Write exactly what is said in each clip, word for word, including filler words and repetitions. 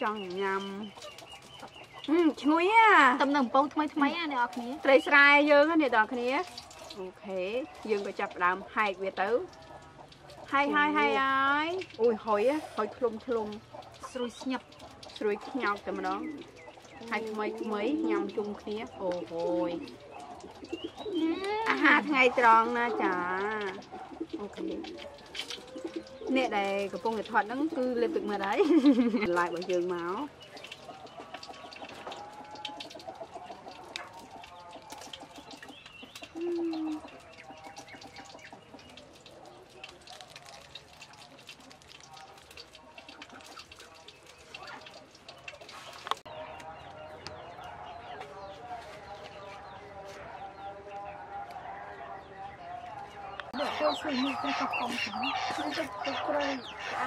จังยำอืมช่วยอ่ะตำหนังปงทำไมทำไมอ่ะเนี่ยอันนี้ไตรสายเยอะกันเนี่ยตอนนี้โอเคยืนไปจับดำไฮเวเตอร์ไฮไฮไฮไออุ้ยหอยอ่ะหอยคลุมคลุมสวยเงียบสวยเงียบแต่มาดองไฮทำไมทำไมยำจุ่มเนี้ยโอ้โหอาหารไทยตรองนะจ๊ะโอเคเนี่ยได้กระโปรงเด็ดทอดนั่งคือเล็บตึกมาได้ลายบางเชิงเมาส์ก็คือมีกระป๋องของมันจะกระโดดอะไร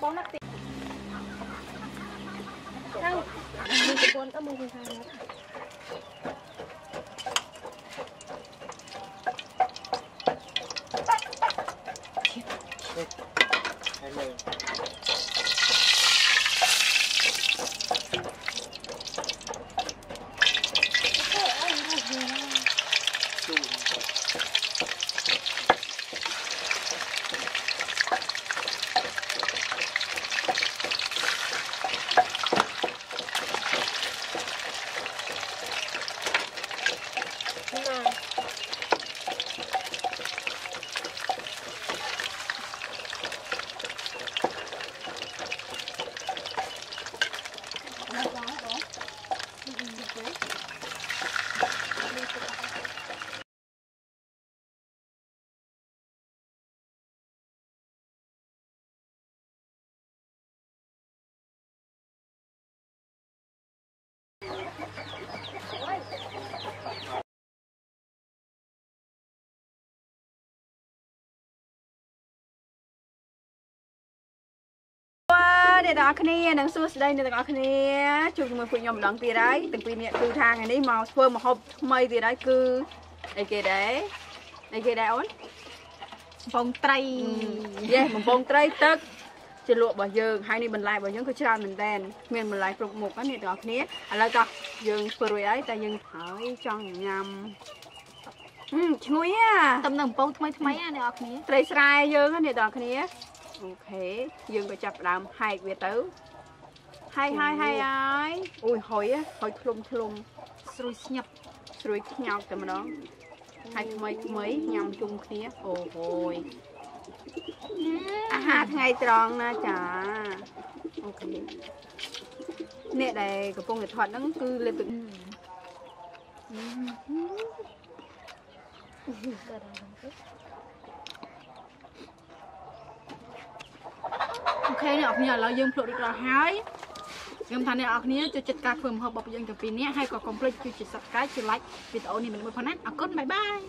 บ้องนักตีนั่งมือถือคนก็มือถือคนเด็กๆคนนี้นังสู้ได้เด็กๆคนนี้ช่วยมือคุยยมดังตีได้ตั้งปีนี้คือทางอันนี้มาเพิ่มมาหอบไม่ตีได้คือไอ้เกดได้ไอ้เกดได้อ้นปองไตรเย่ปองไตรตึกจะลวกบ่เยิงให้นี่มันลายบ่เยิงก็ชราเหมือนแดนเมียนมันลายปลุกหมกอันนี้เด็กๆคนนี้อะไรก็เยิงเปรี้ยได้แต่เยิงหอยจังยำอืมช่วยอ่ะตำหนังปองทำไมทำไมอ่ะเด็กๆคนนี้ไตรสายเยิงอันนี้เด็กๆคนนี้โอเคยืนไปจับดามไฮเวเตอร์ไฮไฮไฮไออุ้ยหอยอ่ะหอยคลุมคลุมสวยเงียบสวยเงียบแต่มาดองไฮทำไมทำไมยำจุ่มเนี้ยโอ้โหอาหารไทยตรองนะจ๊ะโอเคเนี่ยได้กระโปรงเด็ดทอดนั่งคือเล็บตึกโอเคเนี่ยออกเนี่ยเรายืมโปรดกระหายยืมทานเนี่ยออกเนี่ยจะจัดการเพิ่มเขาบอกยังจะปีนี้ให้ก่อคอมเพล็กซ์จุดจัดการจุดไลค์วิดีโอนี้มันไม่พอนะเอาก้นบายบาย